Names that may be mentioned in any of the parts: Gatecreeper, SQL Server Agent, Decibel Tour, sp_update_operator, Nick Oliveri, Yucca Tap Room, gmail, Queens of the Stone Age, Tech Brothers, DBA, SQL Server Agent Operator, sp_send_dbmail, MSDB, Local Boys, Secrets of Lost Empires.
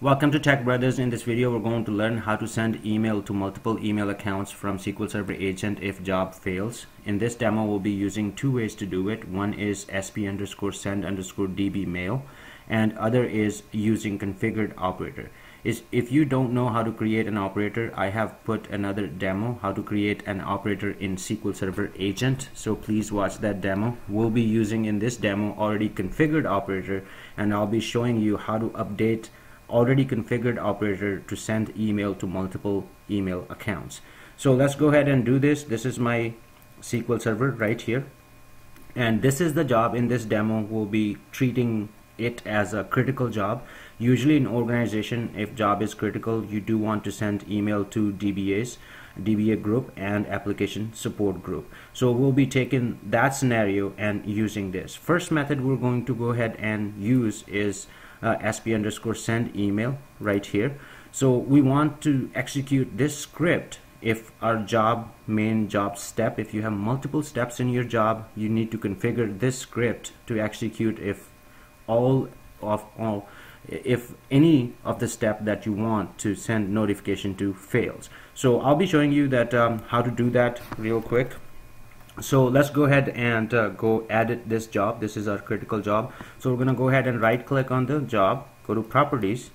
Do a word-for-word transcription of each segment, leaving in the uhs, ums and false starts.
Welcome to Tech Brothers. In this video we're going to learn how to send email to multiple email accounts from S Q L Server Agent if job fails. In this demo we'll be using two ways to do it. One is S P underscore send underscore D B mail and other is using configured operator. Is if you don't know how to create an operator, I have put another demo how to create an operator in S Q L Server Agent, so please watch that demo. We'll be using in this demo already configured operator, and I'll be showing you how to update already configured operator to send email to multiple email accounts. So let's go ahead and do this. This is my S Q L Server right here, and this is the job. In this demo we'll be treating it as a critical job. Usually in organization, if job is critical, you do want to send email to D B As, D B A group and application support group. So we'll be taking that scenario and using this. First method we're going to go ahead and use is Uh, S P underscore send email right here. So we want to execute this script if our job main job step, if you have multiple steps in your job, you need to configure this script to execute if all of all if any of the step that you want to send notification to fails. So I'll be showing you that um, how to do that real quick. So let's go ahead and uh, go edit this job. This is our critical job. So we're going to go ahead and right click on the job, go to properties,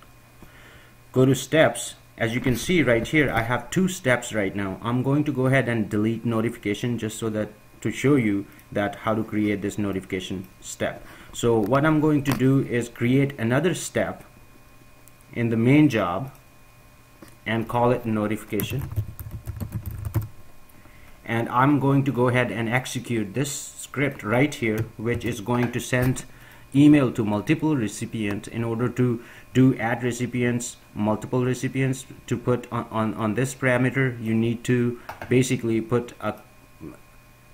go to steps. As you can see right here, I have two steps right now. I'm going to go ahead and delete notification just so that to show you that how to create this notification step. So what I'm going to do is create another step in the main job and call it notification. And I'm going to go ahead and execute this script right here, which is going to send email to multiple recipients in order to do add recipients, multiple recipients. To put on, on, on this parameter, you need to basically put a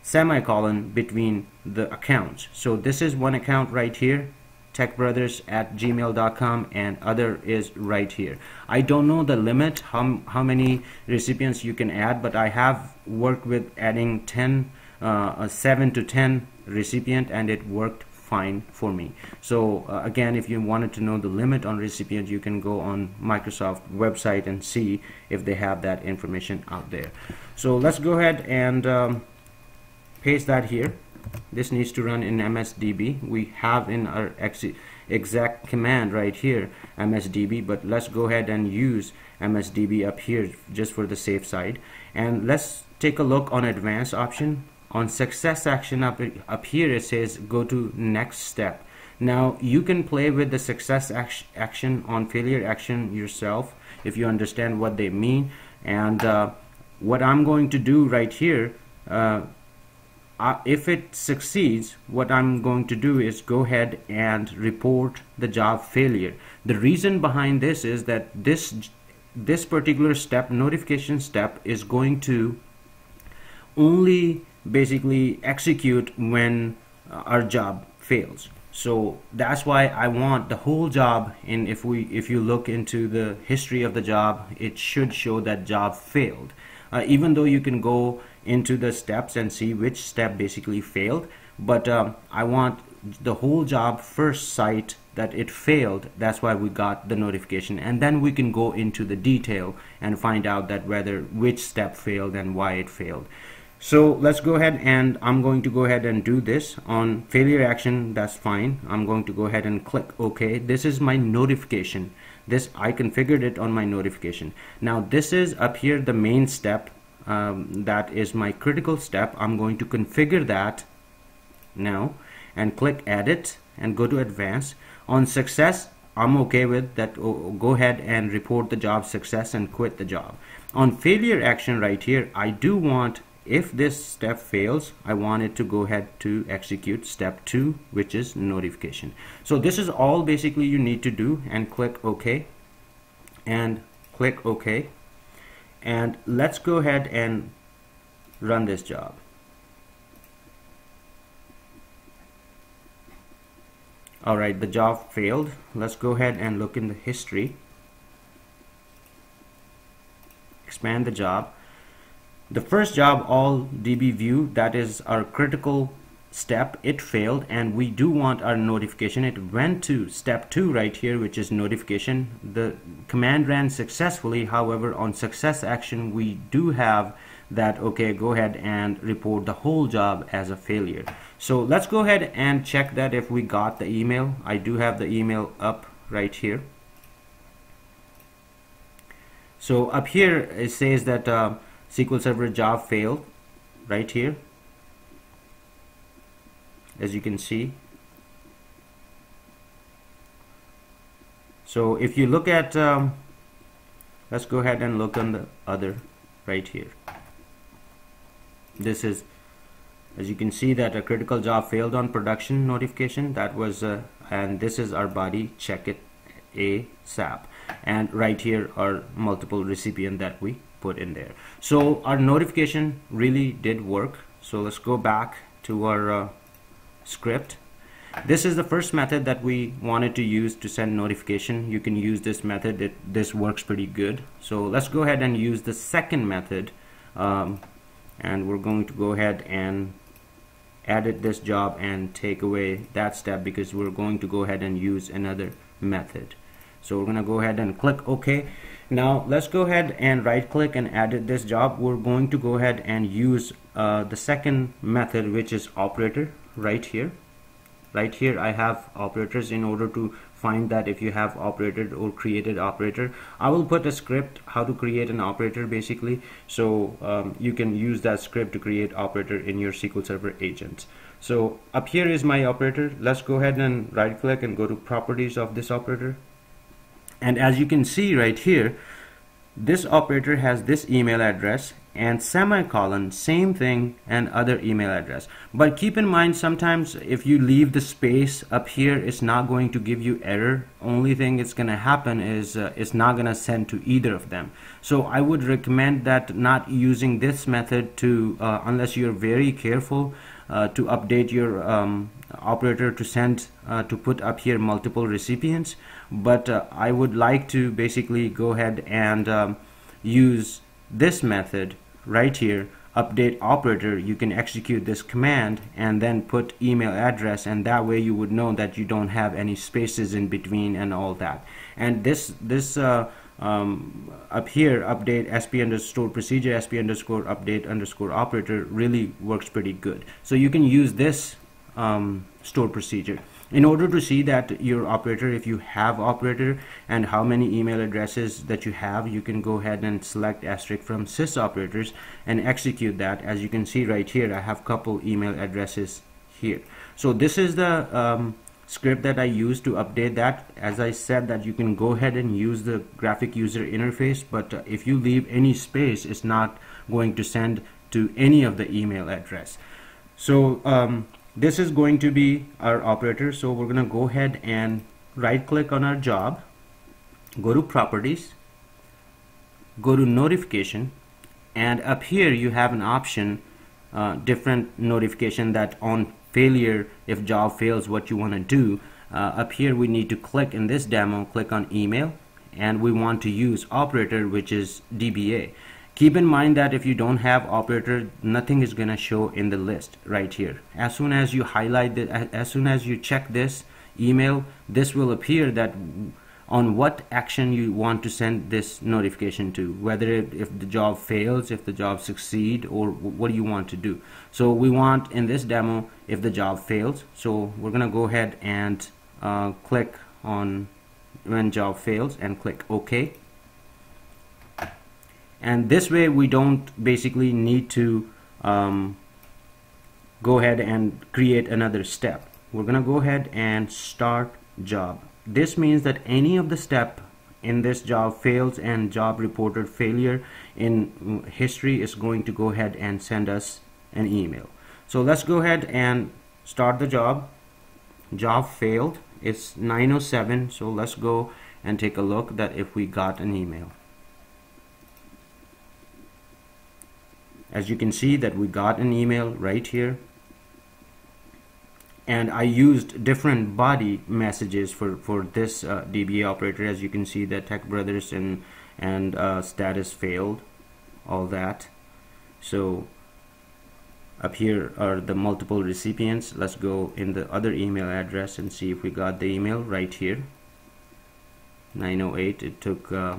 semicolon between the accounts. So this is one account right here, tech brothers at gmail dot com, and other is right here. I don't know the limit how, how many recipients you can add, but I have worked with adding ten, uh, seven to ten recipient, and it worked fine for me. So uh, again, if you wanted to know the limit on recipient, you can go on Microsoft website and see if they have that information out there. So let's go ahead and um, paste that here. This needs to run in M S D B. We have in our ex exact command right here M S D B, but let's go ahead and use M S D B up here just for the safe side. And let's take a look on advanced option. On success action up, up here, it says go to next step. Now you can play with the success action on failure action yourself if you understand what they mean. And uh, what I'm going to do right here, uh, Uh, if it succeeds, what I'm going to do is go ahead and report the job failure. The reason behind this is that this this particular step, notification step, is going to only basically execute when uh, our job fails. So that's why I want the whole job, and if we if you look into the history of the job, it should show that job failed. Uh, even though you can go into the steps and see which step basically failed, but um, I want the whole job first sight that it failed. That's why we got the notification, and then we can go into the detail and find out that whether which step failed and why it failed. So let's go ahead, and I'm going to go ahead and do this on failure action. That's fine. I'm going to go ahead and click OK. This is my notification. This I configured it on my notification. Now this is up here the main step, um, that is my critical step. I'm going to configure that now and click edit and go to advanced. On success, I'm okay with that. Oh, go ahead and report the job success and quit the job. On failure action right here, I do want, if this step fails, I want it to go ahead to execute step two, which is notification. So this is all basically you need to do, and click OK and click OK, and let's go ahead and run this job. Alright, the job failed. Let's go ahead and look in the history, expand the job. The first job, all D B view, that is our critical step, it failed, and we do want our notification. It went to step two right here, which is notification. The command ran successfully. However, on success action, we do have that, okay, go ahead and report the whole job as a failure. So let's go ahead and check that if we got the email. I do have the email up right here. So up here it says that uh, S Q L Server job failed right here, as you can see. So if you look at, um, let's go ahead and look on the other right here. This is, as you can see, that a critical job failed on production notification. That was, uh, and this is our body, check it ASAP. And right here are multiple recipients that we put in there. So our notification really did work. So let's go back to our uh, script. This is the first method that we wanted to use to send notification. You can use this method. It, this works pretty good. So let's go ahead and use the second method. Um, and we're going to go ahead and edit this job and take away that step, because we're going to go ahead and use another method. So we're gonna go ahead and click OK. Now let's go ahead and right click and edit this job. We're going to go ahead and use uh, the second method, which is operator right here. Right here I have operators. In order to find that if you have operated or created operator, I will put a script how to create an operator basically, so um, you can use that script to create operator in your S Q L Server agents. So up here is my operator. Let's go ahead and right click and go to properties of this operator, and as you can see right here, this operator has this email address and semicolon, same thing, and other email address. But keep in mind, sometimes if you leave the space up here, it's not going to give you error. Only thing it's gonna happen is uh, it's not gonna send to either of them. So I would recommend that not using this method to uh, unless you're very careful uh, to update your um, operator to send uh, to put up here multiple recipients. But uh, I would like to basically go ahead and um, use this method right here, update operator. You can execute this command and then put email address, and that way you would know that you don't have any spaces in between and all that. And this this uh, um, up here, update sp underscore procedure sp underscore update underscore operator really works pretty good. So you can use this um, stored procedure in order to see that your operator, if you have operator and how many email addresses that you have. You can go ahead and select asterisk from sys.operators and execute that. As you can see right here, I have couple email addresses here. So this is the um, script that I use to update that. As I said, that you can go ahead and use the graphic user interface, but uh, if you leave any space, it's not going to send to any of the email address. So um, this is going to be our operator. So we're gonna go ahead and right click on our job, go to properties, go to notification, and up here you have an option, uh, different notification, that on failure, if job fails, what you want to do. Uh, up here we need to click, in this demo, click on email, and we want to use operator, which is D B A. Keep in mind that if you don't have operator, nothing is gonna show in the list right here. As soon as you highlight it, as soon as you check this email, this will appear that on what action you want to send this notification to, whether it, if the job fails, if the job succeed, or what do you want to do. So we want, in this demo, if the job fails. So we're gonna go ahead and uh, click on when job fails and click OK. And this way we don't basically need to um, go ahead and create another step. We're gonna go ahead and start job. This means that any of the step in this job fails and job reported failure in history is going to go ahead and send us an email. So let's go ahead and start the job. Job failed. It's nine oh seven. So let's go and take a look that if we got an email. As you can see that we got an email right here, and I used different body messages for for this uh, D B A operator. As you can see, the Tech Brothers and and uh, status failed, all that. So Up here are the multiple recipients. Let's go in the other email address and see if we got the email right here. nine oh eight. It took uh,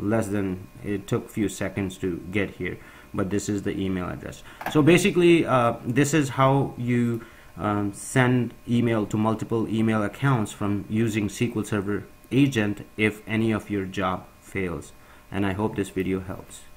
less than it took few seconds to get here, but this is the email address. So basically uh, this is how you um, send email to multiple email accounts from using S Q L Server Agent if any of your job fails. And I hope this video helps.